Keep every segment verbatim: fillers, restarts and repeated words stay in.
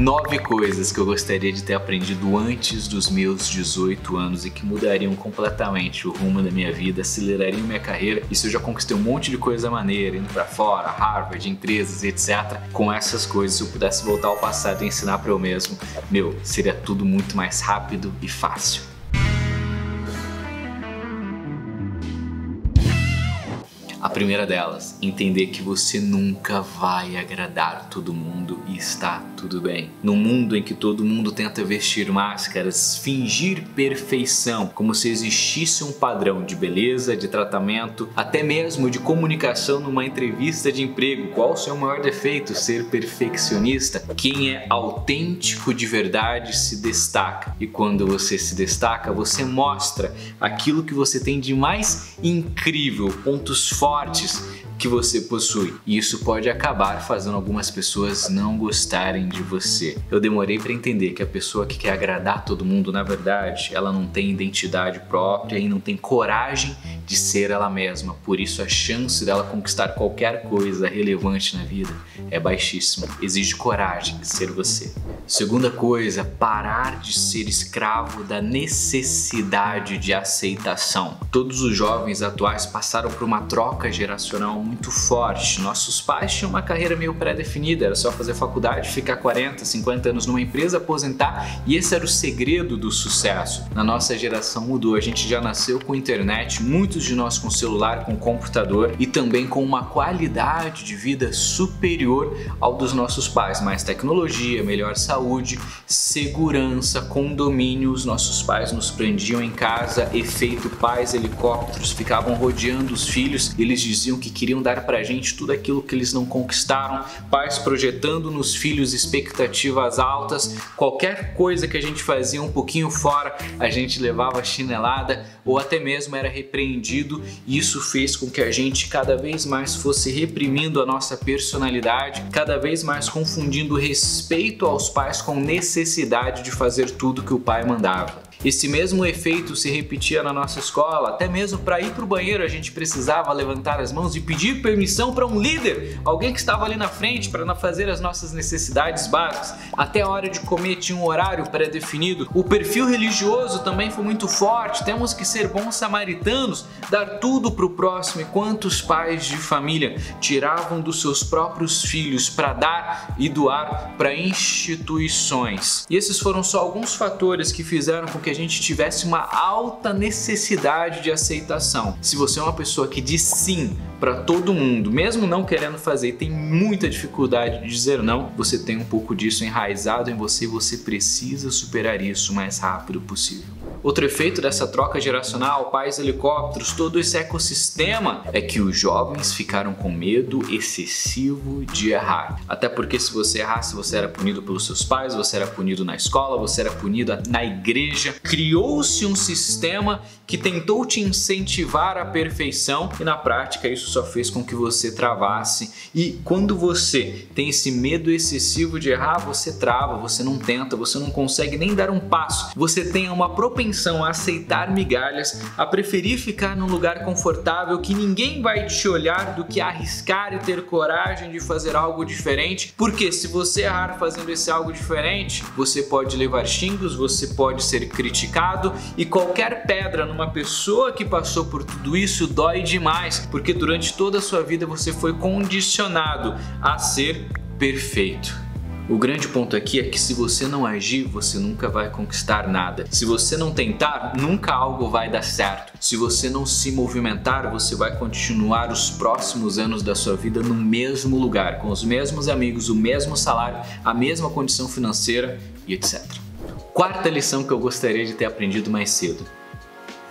Nove coisas que eu gostaria de ter aprendido antes dos meus dezoito anos e que mudariam completamente o rumo da minha vida, acelerariam minha carreira. Isso eu já conquistei um monte de coisa maneira, indo pra fora, Harvard, empresas, etcétera. Com essas coisas, se eu pudesse voltar ao passado e ensinar pra eu mesmo, meu, seria tudo muito mais rápido e fácil. A primeira delas, entender que você nunca vai agradar todo mundo e está tudo bem. No mundo em que todo mundo tenta vestir máscaras, fingir perfeição, como se existisse um padrão de beleza, de tratamento, até mesmo de comunicação numa entrevista de emprego, qual o seu maior defeito? Ser perfeccionista. Quem é autêntico de verdade se destaca. E quando você se destaca, você mostra aquilo que você tem de mais incrível, pontos fortes fortes que você possui. E isso pode acabar fazendo algumas pessoas não gostarem de você. Eu demorei para entender que a pessoa que quer agradar todo mundo, na verdade, ela não tem identidade própria e não tem coragem de ser ela mesma. Por isso a chance dela conquistar qualquer coisa relevante na vida é baixíssima. Exige coragem de ser você. Segunda coisa, parar de ser escravo da necessidade de aceitação. Todos os jovens atuais passaram por uma troca geracional muito forte. Nossos pais tinham uma carreira meio pré-definida, era só fazer faculdade, ficar quarenta, cinquenta anos numa empresa, aposentar, e esse era o segredo do sucesso. Na nossa geração mudou, a gente já nasceu com internet, muitos de nós com celular, com computador e também com uma qualidade de vida superior ao dos nossos pais. Mais tecnologia, melhor saúde, segurança, condomínio. Os nossos pais nos prendiam em casa, efeito pais, helicópteros, ficavam rodeando os filhos. Eles diziam que queriam dar pra gente tudo aquilo que eles não conquistaram. Pais projetando nos filhos expectativas altas. Qualquer coisa que a gente fazia um pouquinho fora, a gente levava chinelada ou até mesmo era repreendido. E isso fez com que a gente cada vez mais fosse reprimindo a nossa personalidade, cada vez mais confundindo respeito aos pais com necessidade de fazer tudo que o pai mandava. Esse mesmo efeito se repetia na nossa escola, até mesmo para ir para o banheiro a gente precisava levantar as mãos e pedir permissão para um líder, alguém que estava ali na frente para fazer as nossas necessidades básicas. Até a hora de comer tinha um horário pré-definido. O perfil religioso também foi muito forte, temos que ser bons samaritanos, dar tudo para o próximo. E quantos pais de família tiravam dos seus próprios filhos para dar e doar para instituições? E esses foram só alguns fatores que fizeram com que a gente tivesse uma alta necessidade de aceitação. Se você é uma pessoa que diz sim para todo mundo, mesmo não querendo fazer, e tem muita dificuldade de dizer não, você tem um pouco disso enraizado em você e você precisa superar isso o mais rápido possível. Outro efeito dessa troca geracional, pais, helicópteros, todo esse ecossistema, é que os jovens ficaram com medo excessivo de errar. Até porque se você errasse, você era punido pelos seus pais, você era punido na escola, você era punido na igreja. Criou-se um sistema que tentou te incentivar à perfeição e na prática isso só fez com que você travasse. E quando você tem esse medo excessivo de errar, você trava, você não tenta, você não consegue nem dar um passo. Você tem uma propensão a aceitar migalhas, a preferir ficar num lugar confortável que ninguém vai te olhar do que arriscar e ter coragem de fazer algo diferente, porque se você errar fazendo esse algo diferente, você pode levar xingos, você pode ser criticado, e qualquer pedra numa pessoa que passou por tudo isso dói demais, porque durante toda a sua vida você foi condicionado a ser perfeito. O grande ponto aqui é que se você não agir, você nunca vai conquistar nada. Se você não tentar, nunca algo vai dar certo. Se você não se movimentar, você vai continuar os próximos anos da sua vida no mesmo lugar, com os mesmos amigos, o mesmo salário, a mesma condição financeira e etcétera. Quarta lição que eu gostaria de ter aprendido mais cedo.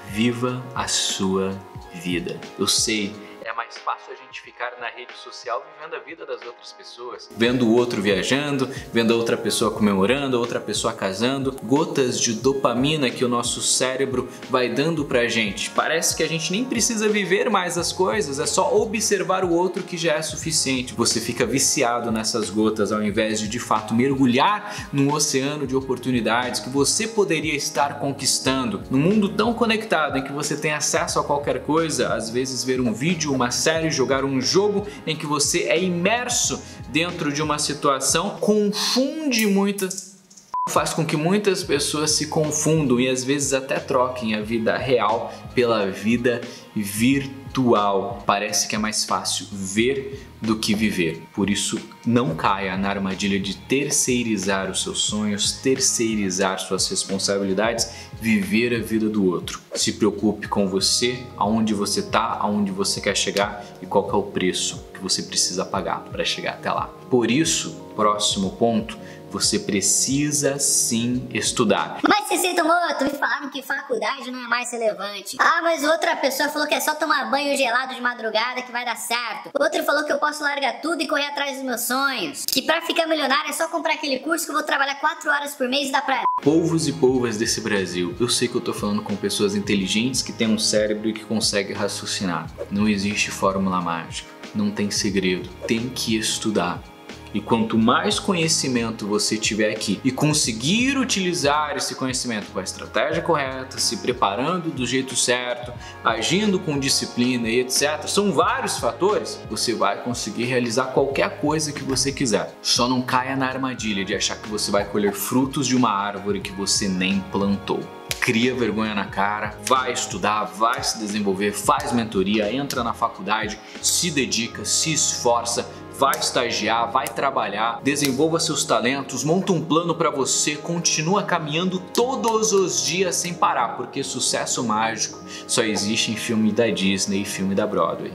Viva a sua vida. Eu sei, é mais fácil a gente ficar na rede social vivendo a vida das outras pessoas, vendo o outro viajando, vendo a outra pessoa comemorando, a outra pessoa casando. Gotas de dopamina que o nosso cérebro vai dando pra gente. Parece que a gente nem precisa viver mais as coisas, é só observar o outro que já é suficiente. Você fica viciado nessas gotas ao invés de de fato mergulhar num oceano de oportunidades que você poderia estar conquistando. Num mundo tão conectado em que você tem acesso a qualquer coisa, às vezes ver um vídeo, uma série, jogar um jogo em que você é imerso dentro de uma situação confunde muitas, faz com que muitas pessoas se confundam e às vezes até troquem a vida real pela vida virtual. Parece que é mais fácil ver do que viver. Por isso, não caia na armadilha de terceirizar os seus sonhos, terceirizar suas responsabilidades, viver a vida do outro. Se preocupe com você, aonde você está, aonde você quer chegar e qual que é o preço que você precisa pagar para chegar até lá. Por isso, próximo ponto, você precisa sim estudar. Mas Matheus Tomoto, me falaram que faculdade não é mais relevante. Ah, mas outra pessoa falou que é só tomar banho gelado de madrugada que vai dar certo. Outro falou que eu posso largar tudo e correr atrás dos meus sonhos. Que pra ficar milionário é só comprar aquele curso que eu vou trabalhar quatro horas por mês e dá pra... Polvos e polvas desse Brasil. Eu sei que eu tô falando com pessoas inteligentes que têm um cérebro e que conseguem raciocinar. Não existe fórmula mágica. Não tem segredo. Tem que estudar. E quanto mais conhecimento você tiver aqui e conseguir utilizar esse conhecimento com a estratégia correta, se preparando do jeito certo, agindo com disciplina e etcétera, são vários fatores, você vai conseguir realizar qualquer coisa que você quiser. Só não caia na armadilha de achar que você vai colher frutos de uma árvore que você nem plantou. Cria vergonha na cara, vai estudar, vai se desenvolver, faz mentoria, entra na faculdade, se dedica, se esforça, vai estagiar, vai trabalhar, desenvolva seus talentos, monta um plano para você, continua caminhando todos os dias sem parar, porque sucesso mágico só existe em filme da Disney e filme da Broadway.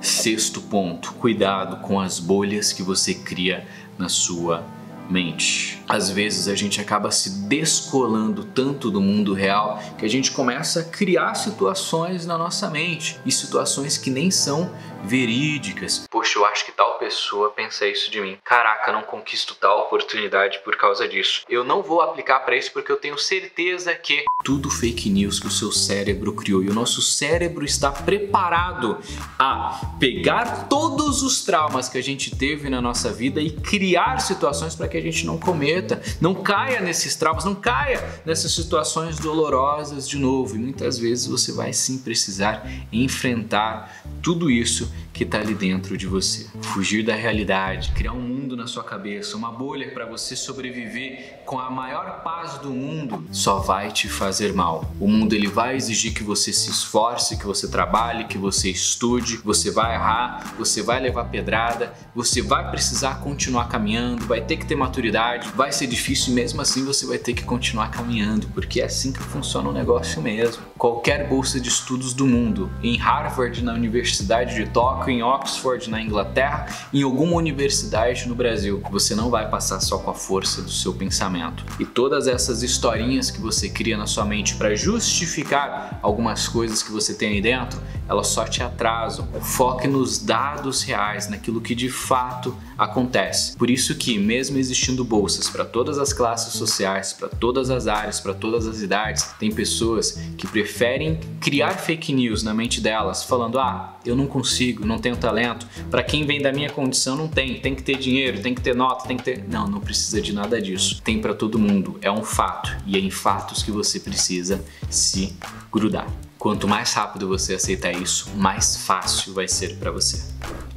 Sexto ponto, cuidado com as bolhas que você cria na sua mente. Às vezes a gente acaba se descolando tanto do mundo real que a gente começa a criar situações na nossa mente e situações que nem são verídicas. Poxa, eu acho que tal pessoa pensa isso de mim. Caraca, não conquisto tal oportunidade por causa disso. Eu não vou aplicar para isso porque eu tenho certeza que... Tudo fake news que o seu cérebro criou. E o nosso cérebro está preparado a pegar todos os traumas que a gente teve na nossa vida e criar situações para que a gente não cometa. Não caia nesses traumas, não caia nessas situações dolorosas de novo. E muitas vezes você vai sim precisar enfrentar tudo isso que está ali dentro de você. Fugir da realidade, criar um mundo na sua cabeça, uma bolha para você sobreviver com a maior paz do mundo, só vai te fazer mal. O mundo ele vai exigir que você se esforce, que você trabalhe, que você estude, você vai errar, você vai levar pedrada, você vai precisar continuar caminhando, vai ter que ter maturidade, vai Vai ser difícil e mesmo assim você vai ter que continuar caminhando, porque é assim que funciona o negócio mesmo. Qualquer bolsa de estudos do mundo, em Harvard, na Universidade de Tóquio, em Oxford, na Inglaterra, em alguma universidade no Brasil, você não vai passar só com a força do seu pensamento. E todas essas historinhas que você cria na sua mente para justificar algumas coisas que você tem aí dentro, elas só te atrasam. Foque nos dados reais, naquilo que de fato acontece. Por isso que, mesmo existindo bolsas para todas as classes sociais, para todas as áreas, para todas as idades, tem pessoas que preferem criar fake news na mente delas, falando, ah, eu não consigo, não tenho talento, para quem vem da minha condição não tem, tem que ter dinheiro, tem que ter nota, tem que ter... Não, não precisa de nada disso. Tem para todo mundo, é um fato, e é em fatos que você precisa se grudar. Quanto mais rápido você aceitar isso, mais fácil vai ser para você.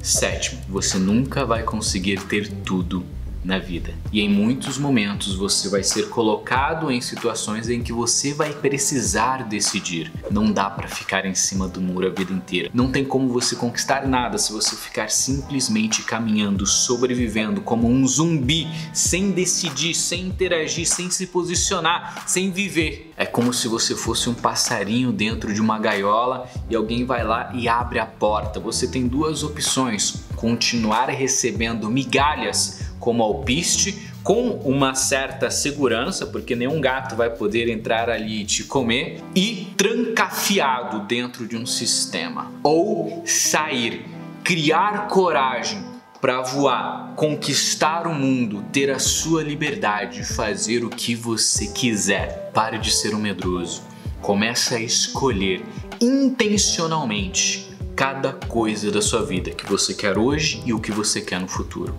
Sétimo, você nunca vai conseguir ter tudo na vida. E em muitos momentos você vai ser colocado em situações em que você vai precisar decidir. Não dá para ficar em cima do muro a vida inteira. Não tem como você conquistar nada se você ficar simplesmente caminhando, sobrevivendo como um zumbi, sem decidir, sem interagir, sem se posicionar, sem viver. É como se você fosse um passarinho dentro de uma gaiola e alguém vai lá e abre a porta. Você tem duas opções: continuar recebendo migalhas como alpiste, com uma certa segurança, porque nenhum gato vai poder entrar ali e te comer, e trancafiado dentro de um sistema. Ou sair, criar coragem para voar, conquistar o mundo, ter a sua liberdade, fazer o que você quiser. Pare de ser um medroso. Comece a escolher intencionalmente cada coisa da sua vida que você quer hoje e o que você quer no futuro.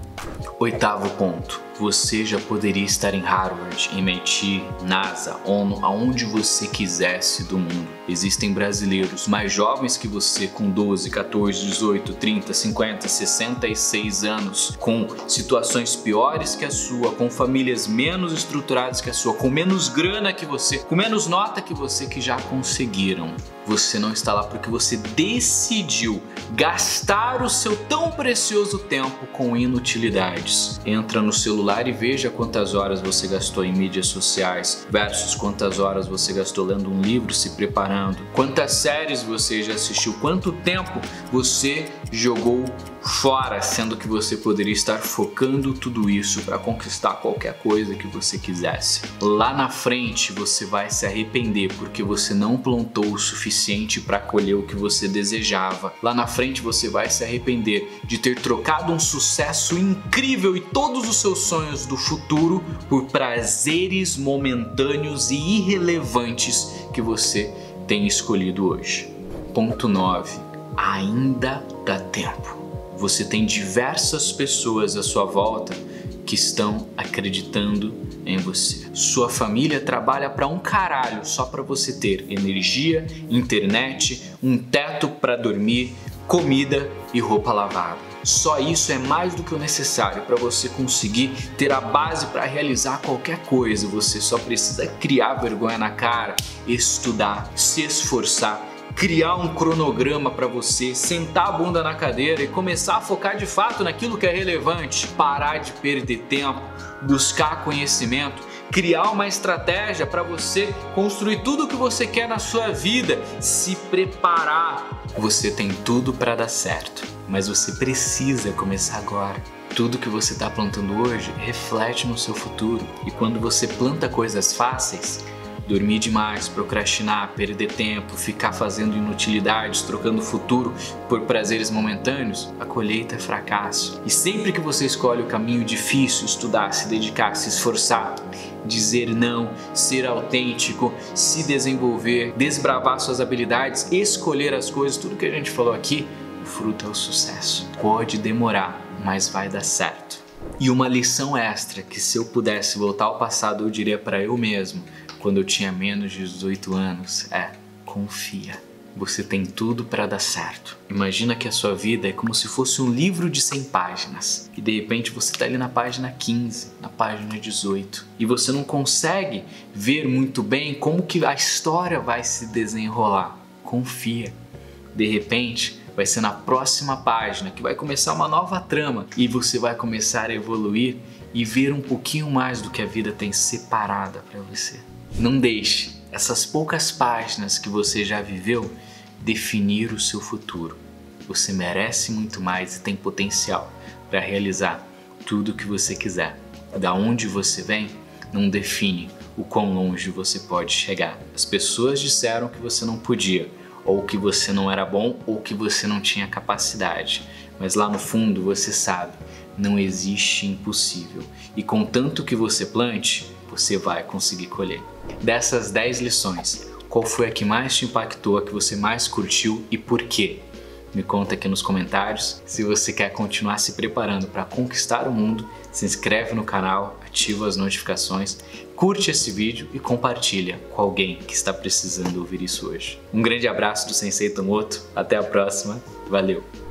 Oitavo ponto. você já poderia estar em Harvard, em M I T, NASA, ONU, aonde você quisesse do mundo. Existem brasileiros mais jovens que você, com doze, quatorze, dezoito, trinta, cinquenta, sessenta e seis anos, com situações piores que a sua, com famílias menos estruturadas que a sua, com menos grana que você, com menos nota que você, que já conseguiram. Você não está lá porque você decidiu gastar o seu tão precioso tempo com inutilidades. Entra no celular e veja quantas horas você gastou em mídias sociais versus quantas horas você gastou lendo um livro, se preparando, quantas séries você já assistiu, quanto tempo você jogou fora, sendo que você poderia estar focando tudo isso para conquistar qualquer coisa que você quisesse. Lá na frente você vai se arrepender porque você não plantou o suficiente para colher o que você desejava. Lá na frente você vai se arrepender de ter trocado um sucesso incrível e todos os seus sonhos do futuro por prazeres momentâneos e irrelevantes que você tem escolhido hoje. Ponto nove. Ainda dá tempo. Você tem diversas pessoas à sua volta que estão acreditando em você. Sua família trabalha para um caralho só para você ter energia, internet, um teto para dormir, comida e roupa lavada. Só isso é mais do que o necessário para você conseguir ter a base para realizar qualquer coisa. Você só precisa criar vergonha na cara, estudar, se esforçar, criar um cronograma para você, sentar a bunda na cadeira e começar a focar de fato naquilo que é relevante, parar de perder tempo, buscar conhecimento, criar uma estratégia para você construir tudo o que você quer na sua vida, se preparar. Você tem tudo para dar certo, mas você precisa começar agora. Tudo que você está plantando hoje reflete no seu futuro, e quando você planta coisas fáceis, dormir demais, procrastinar, perder tempo, ficar fazendo inutilidades, trocando o futuro por prazeres momentâneos, a colheita é fracasso. E sempre que você escolhe o caminho difícil, estudar, se dedicar, se esforçar, dizer não, ser autêntico, se desenvolver, desbravar suas habilidades, escolher as coisas, tudo que a gente falou aqui, o fruto é o sucesso. Pode demorar, mas vai dar certo. E uma lição extra que, se eu pudesse voltar ao passado, eu diria para eu mesmo, quando eu tinha menos de dezoito anos, é: confia. Você tem tudo para dar certo. Imagina que a sua vida é como se fosse um livro de cem páginas e de repente você está ali na página quinze, na página dezoito, e você não consegue ver muito bem como que a história vai se desenrolar. Confia. De repente vai ser na próxima página que vai começar uma nova trama e você vai começar a evoluir e ver um pouquinho mais do que a vida tem separada para você. Não deixe essas poucas páginas que você já viveu definir o seu futuro. Você merece muito mais e tem potencial para realizar tudo o que você quiser. Da onde você vem não define o quão longe você pode chegar. As pessoas disseram que você não podia, ou que você não era bom, ou que você não tinha capacidade. Mas lá no fundo você sabe, não existe impossível. E contanto que você plante, você vai conseguir colher. Dessas dez lições, qual foi a que mais te impactou, a que você mais curtiu e por quê? Me conta aqui nos comentários. Se você quer continuar se preparando para conquistar o mundo, se inscreve no canal, ativa as notificações, curte esse vídeo e compartilha com alguém que está precisando ouvir isso hoje. Um grande abraço do Sensei Tomoto, até a próxima, valeu!